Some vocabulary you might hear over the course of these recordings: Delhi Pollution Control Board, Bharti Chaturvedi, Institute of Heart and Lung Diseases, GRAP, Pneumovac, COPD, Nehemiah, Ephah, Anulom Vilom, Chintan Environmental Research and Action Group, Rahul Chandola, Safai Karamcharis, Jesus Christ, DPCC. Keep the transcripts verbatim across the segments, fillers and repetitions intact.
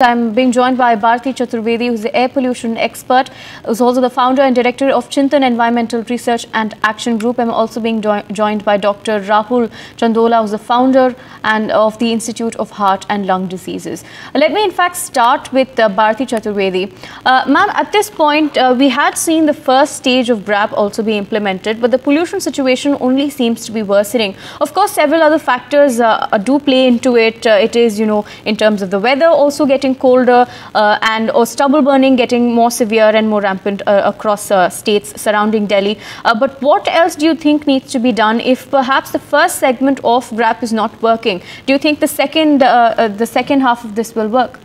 I'm being joined by Bharti Chaturvedi, who's the air pollution expert, who's also the founder and director of Chintan Environmental Research and Action Group. I'm also being jo joined by Doctor Rahul Chandola, who's the founder and of the Institute of Heart and Lung Diseases. Let me, in fact, start with uh, Bharti Chaturvedi. Uh, Ma'am, at this point, uh, we had seen the first stage of GRAP also be implemented, but the pollution situation only seems to be worsening. Of course, several other factors uh, do play into it. Uh, it is, you know, in terms of the weather also getting colder uh, and or stubble burning getting more severe and more rampant uh, across uh, states surrounding Delhi. Uh, but what else do you think needs to be done if perhaps the first segment of GRAP is not working? Do you think the second, uh, uh, the second half of this will work?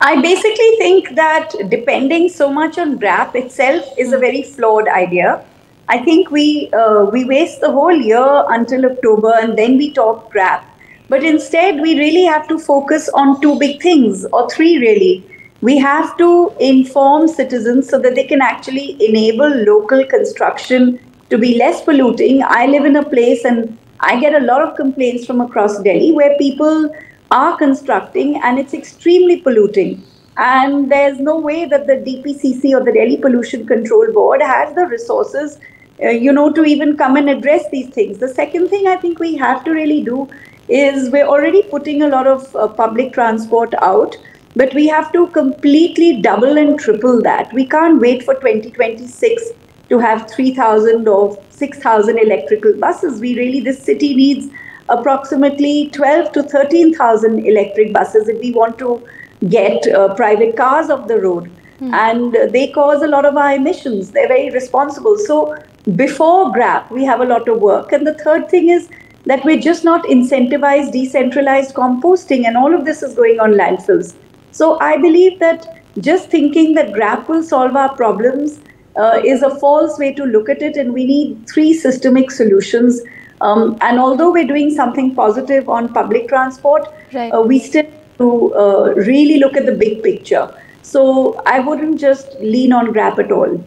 I basically think that depending so much on GRAP itself is a very flawed idea. I think we, uh, we waste the whole year until October and then we talk GRAP. But instead, we really have to focus on two big things, or three really. We have to inform citizens so that they can actually enable local construction to be less polluting. I live in a place and I get a lot of complaints from across Delhi where people are constructing and it's extremely polluting. And there's no way that the D P C C or the Delhi Pollution Control Board has the resources, uh, you know, to even come and address these things. The second thing I think we have to really do is we're already putting a lot of uh, public transport out, but we have to completely double and triple that. We can't wait for twenty twenty-six to have three thousand or six thousand electrical buses. We really, this city needs approximately twelve to thirteen thousand electric buses if we want to get uh, private cars off the road. Mm. And uh, they cause a lot of our emissions. They're very responsible. So before GRAP, we have a lot of work. And the third thing is, that we're just not incentivized, decentralized composting, and all of this is going on landfills. So I believe that just thinking that GRAP will solve our problems uh, is a false way to look at it, and we need three systemic solutions. Um, and although we're doing something positive on public transport, right. uh, we still to uh, really look at the big picture. So I wouldn't just lean on GRAP at all.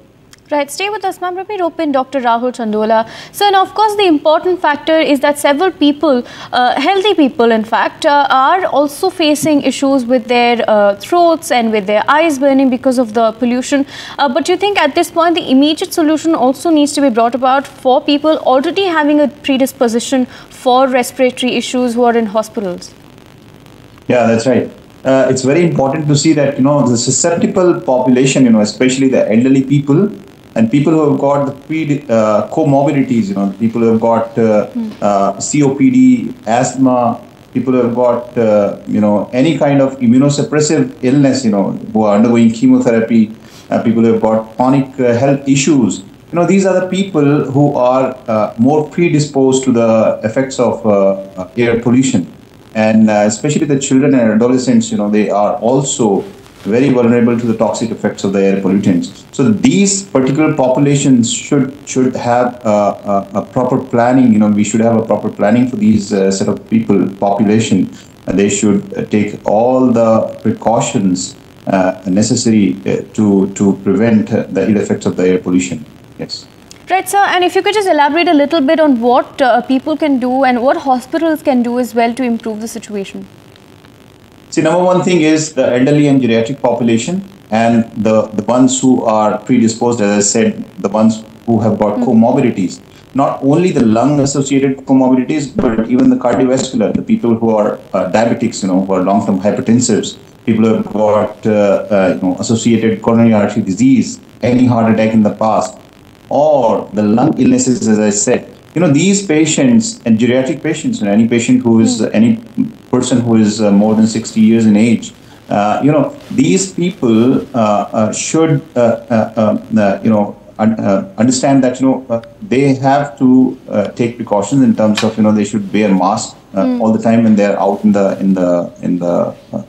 Right, stay with us, ma'am. Let me rope in Doctor Rahul Chandola. So, now, of course, the important factor is that several people, uh, healthy people, in fact, uh, are also facing issues with their uh, throats and with their eyes burning because of the pollution. Uh, but you think at this point, the immediate solution also needs to be brought about for people already having a predisposition for respiratory issues who are in hospitals? Yeah, that's right. Uh, it's very important to see that, you know, the susceptible population, you know, especially the elderly people, and people who have got the pre, uh, comorbidities, you know, people who have got uh, mm. uh, C O P D, asthma, people who have got, uh, you know, any kind of immunosuppressive illness, you know, who are undergoing chemotherapy, uh, people who have got chronic uh, health issues. You know, these are the people who are uh, more predisposed to the effects of uh, air pollution. And uh, especially the children and adolescents, you know, they are also very vulnerable to the toxic effects of the air pollutants. So these particular populations should should have uh, a, a proper planning. You know, we should have a proper planning for these uh, set of people population. And they should uh, take all the precautions uh, necessary uh, to to prevent uh, the ill effects of the air pollution. Yes. Right, sir. And if you could just elaborate a little bit on what uh, people can do and what hospitals can do as well to improve the situation. See, number one thing is the elderly and geriatric population and the, the ones who are predisposed, as I said, the ones who have got mm. comorbidities. Not only the lung-associated comorbidities, but even the cardiovascular, the people who are uh, diabetics, you know, who are long-term hypertensives, people who have got uh, uh, you know, associated coronary artery disease, any heart attack in the past, or the lung illnesses, as I said. You know, these patients and geriatric patients, and you know, any patient who is, any person who is uh, more than sixty years in age, uh, you know, these people uh, uh, should, uh, uh, uh, you know, un uh, understand that, you know, uh, they have to uh, take precautions in terms of, you know, they should wear masks uh, mm. all the time when they're out in the, in the, in the, uh,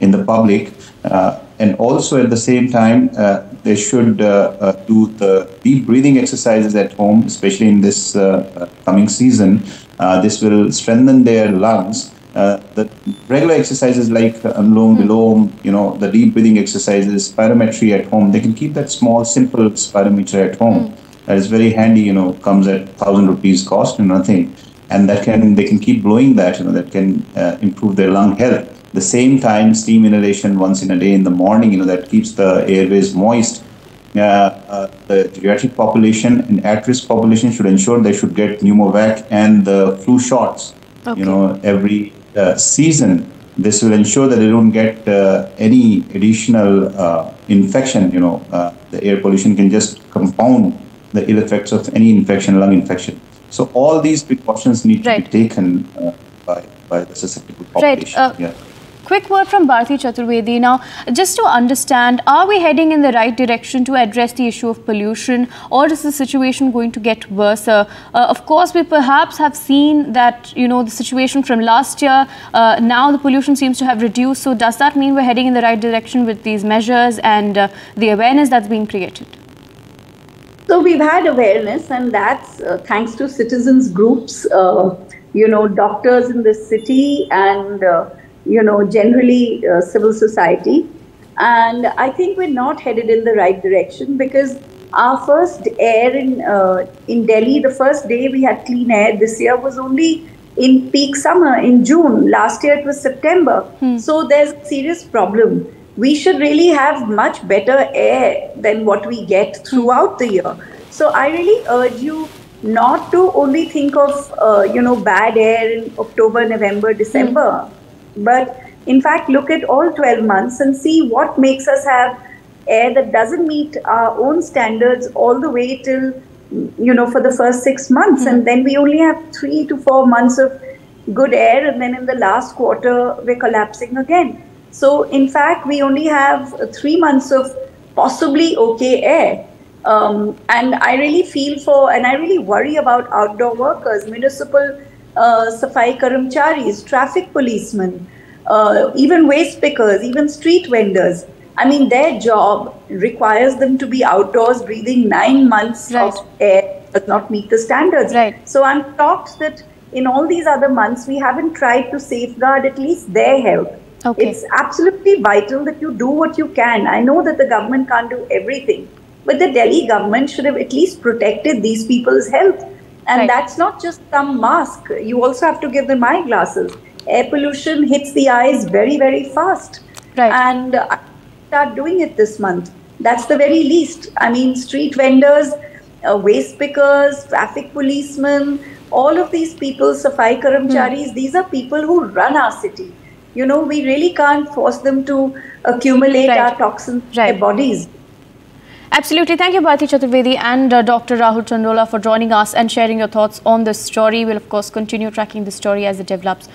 in the public. Uh, and also at the same time, uh, they should uh, uh, do the deep breathing exercises at home, especially in this uh, coming season. Uh, this will strengthen their lungs. Uh, the regular exercises like Anulom Vilom, you know, the deep breathing exercises, spirometry at home, they can keep that small, simple spirometer at home. Mm. That is very handy, you know, comes at thousand rupees cost and nothing. And that can, they can keep blowing that, you know, that can uh, improve their lung health. the same time, steam inhalation once in a day in the morning, you know, that keeps the airways moist. Uh, uh, the geriatric population and at-risk population should ensure they should get pneumovac and the flu shots, okay. you know, every uh, season. This will ensure that they don't get uh, any additional uh, infection, you know, uh, the air pollution can just compound the ill effects of any infection, lung infection. So all these precautions need right. to be taken uh, by, by the susceptible population. Right. Uh yeah. Quick word from Bharti Chaturvedi. Now, just to understand, are we heading in the right direction to address the issue of pollution, or is the situation going to get worse? Uh, uh, of course, we perhaps have seen that, you know, the situation from last year, uh, now the pollution seems to have reduced. So does that mean we're heading in the right direction with these measures and uh, the awareness that's being created? So we've had awareness, and that's uh, thanks to citizens groups, uh, you know, doctors in the city and uh, you know, generally uh, civil society. And I think we're not headed in the right direction, because our first air in, uh, in Delhi, the first day we had clean air this year was only in peak summer, in June. Last year it was September. Hmm. So there's a serious problem. We should really have much better air than what we get throughout the year. So I really urge you not to only think of, uh, you know, bad air in October, November, December. Hmm. But in fact, look at all twelve months and see what makes us have air that doesn't meet our own standards all the way till, you know, for the first six months. Mm-hmm. And then we only have three to four months of good air. And then in the last quarter, we're collapsing again. So in fact, we only have three months of possibly okay air. Um, and I really feel for, and I really worry about outdoor workers, municipal Uh, Safai Karamcharis, traffic policemen, uh, even waste pickers, even street vendors. I mean, their job requires them to be outdoors breathing nine months right. of air that does not meet the standards. Right. So I'm shocked that in all these other months, we haven't tried to safeguard at least their health. Okay. It's absolutely vital that you do what you can. I know that the government can't do everything, but the Delhi government should have at least protected these people's health. And right. that's not just some mask. You also have to give them eyeglasses. Air pollution hits the eyes very, very fast. Right. And uh, start doing it this month. That's the very least. I mean, street vendors, uh, waste pickers, traffic policemen, all of these people, Safai Karamcharis, hmm. these are people who run our city. You know, we really can't force them to accumulate right. our toxins right. in their bodies. Absolutely. Thank you, Bharti Chaturvedi and uh, Doctor Rahul Chandola, for joining us and sharing your thoughts on this story. We'll, of course, continue tracking this story as it develops.